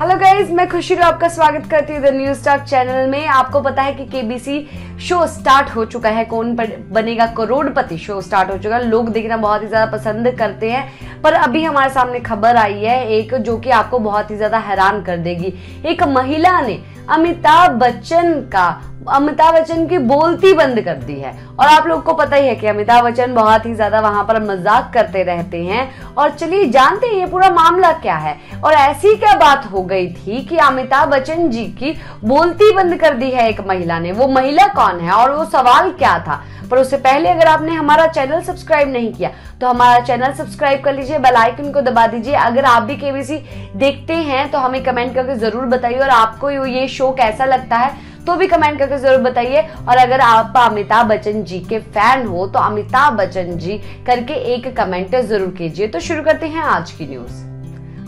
Hello guys, मैं खुशी को आपका स्वागत करती हूँ द न्यूज टॉक चैनल में। आपको पता है कि केबीसी शो स्टार्ट हो चुका है, कौन बनेगा करोड़पति शो स्टार्ट हो चुका है। लोग देखना बहुत ही ज़्यादा पसंद करते हैं, पर अभी हमारे सामने खबर आई है एक जो कि आपको बहुत ही ज़्यादा हैरान कर देगी। एक महिला ने अमिताभ बच्चन की बोलती बंद कर दी है। और आप लोग को पता ही है कि अमिताभ बच्चन बहुत ही ज्यादा वहां पर मजाक करते रहते हैं। और चलिए जानते हैं ये पूरा मामला क्या है और ऐसी क्या बात हो गई थी कि अमिताभ बच्चन जी की बोलती बंद कर दी है एक महिला ने। वो महिला कौन है और वो सवाल क्या था? पर उससे पहले अगर आपने हमारा चैनल सब्सक्राइब नहीं किया तो हमारा चैनल सब्सक्राइब कर लीजिए, बेल आइकन को दबा दीजिए। अगर आप भी केबीसी देखते हैं तो हमें कमेंट करके जरूर बताइए, और आपको ये शो कैसा लगता है तो भी कमेंट करके जरूर बताइए। और अगर आप अमिताभ बच्चन जी के फैन हो तो अमिताभ बच्चन जी करके एक कमेंट जरूर कीजिए। तो शुरू करते हैं आज की न्यूज।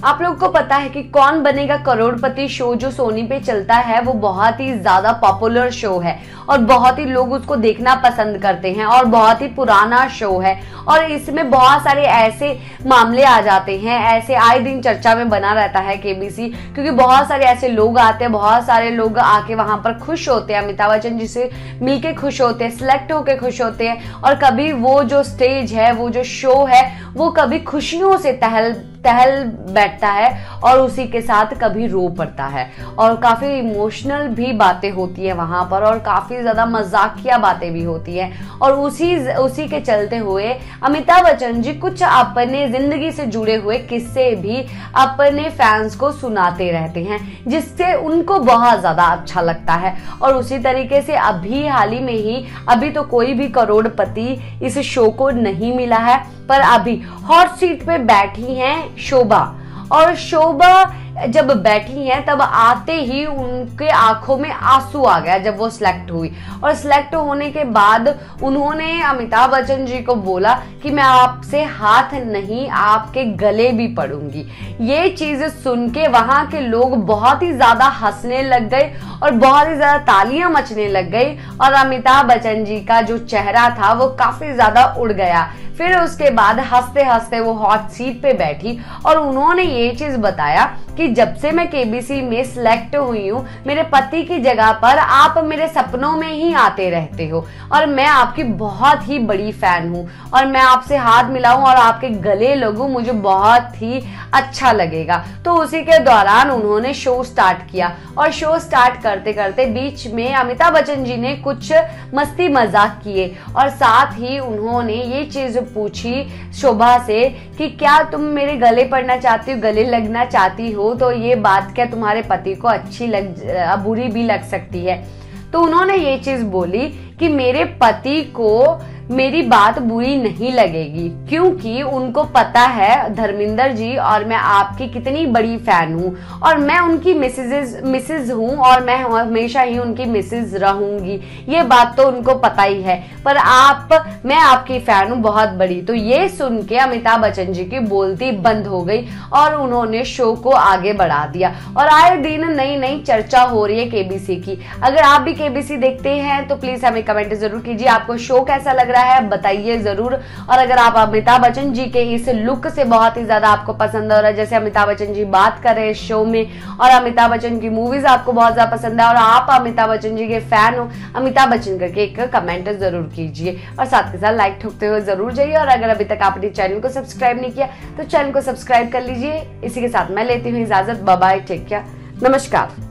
आप लोग को पता है कि कौन बनेगा करोड़पति शो जो सोनी पे चलता है वो बहुत ही ज्यादा पॉपुलर शो है और बहुत ही लोग उसको देखना पसंद करते हैं और बहुत ही पुराना शो है। और इसमें बहुत सारे ऐसे मामले आ जाते हैं, ऐसे आए दिन चर्चा में बना रहता है केबीसी, क्योंकि बहुत सारे ऐसे लोग आते हैं, बहुत सारे लोग आके वहां पर खुश होते हैं, अमिताभ बच्चन जी से मिलके खुश होते हैं, सिलेक्ट होके खुश होते हैं। और कभी वो जो स्टेज है, वो जो शो है, वो कभी खुशियों से तहल बैठता है और उसी के साथ कभी रो पड़ता है। और काफ़ी इमोशनल भी बातें होती है वहाँ पर, और काफ़ी ज़्यादा मजाकिया बातें भी होती हैं। और उसी के चलते हुए अमिताभ बच्चन जी कुछ अपने ज़िंदगी से जुड़े हुए किस्से भी अपने फैंस को सुनाते रहते हैं, जिससे उनको बहुत ज़्यादा अच्छा लगता है। और उसी तरीके से अभी हाल ही में ही अभी तो कोई भी करोड़पति इस शो को नहीं मिला है, पर अभी हॉट सीट पे बैठी हैं शोभा। और शोभा जब बैठी हैं तब आते ही उनके आंखों में आंसू आ गया जब वो सिलेक्ट हुई। और सिलेक्ट होने के बाद उन्होंने अमिताभ बच्चन जी को बोला कि मैं आपसे हाथ नहीं आपके गले भी पड़ूंगी। ये चीज़ सुन के वहाँ के लोग बहुत ही ज़्यादा हंसने लग गए और बहुत ही ज़्यादा तालियां मचने लग गई। और अमिताभ बच्चन जी का जो चेहरा था वो काफ़ी ज़्यादा उड़ गया। फिर उसके बाद हंसते हंसते वो हॉट सीट पे बैठी और उन्होंने ये चीज़ बताया कि जब से मैं केबीसी में सिलेक्ट हुई हूँ, मेरे पति की जगह पर आप मेरे सपनों में ही आते रहते हो और मैं आपकी बहुत ही बड़ी फैन हूँ। और मैं आपसे हाथ मिलाऊं और आपके गले लगूं, मुझे बहुत ही अच्छा लगेगा। तो उसी के दौरान उन्होंने शो स्टार्ट किया और शो स्टार्ट करते करते बीच में अमिताभ बच्चन जी ने कुछ मस्ती मजाक किए और साथ ही उन्होंने ये चीज़ पूछी शोभा से कि क्या तुम मेरे गले पड़ना चाहती हो, गले लगना चाहती हो, तो ये बात क्या तुम्हारे पति को बुरी भी लग सकती है। तो उन्होंने ये चीज़ बोली कि मेरे पति को मेरी बात बुरी नहीं लगेगी, क्योंकि उनको पता है धर्मेंद्र जी और मैं आपकी कितनी बड़ी फैन हूँ और मैं उनकी मिसेज हूँ और मैं हमेशा ही उनकी मिसेज रहूँगी, ये बात तो उनको पता ही है, पर मैं आपकी फैन हूँ बहुत बड़ी। तो ये सुन के अमिताभ बच्चन जी की बोलती बंद हो गई और उन्होंने शो को आगे बढ़ा दिया। और आए दिन नई नई चर्चा हो रही है केबीसी की। अगर आप भी केबीसी देखते हैं तो प्लीज़ हमें कमेंट जरूर कीजिए, आपको शो कैसा लग रहा है बताइए जरूर। और अगर आप अमिताभ बच्चन जी के इस लुक से बहुत ही ज्यादा आपको पसंद हो रहा है, जैसे अमिताभ बच्चन जी बात कर रहे हैं शो में, और अमिताभ बच्चन की मूवीज आपको बहुत ज्यादा पसंद है और आप अमिताभ बच्चन जी के फैन हो, अमिताभ बच्चन करके एक कमेंट जरूर कीजिए और साथ के साथ लाइक ठोकते हुए जरूर जाइए। और अगर अभी तक आपने चैनल को सब्सक्राइब नहीं किया तो चैनल को सब्सक्राइब कर लीजिए। इसी के साथ मैं लेती हूँ इजाजत। बाय, टेक केयर, नमस्कार।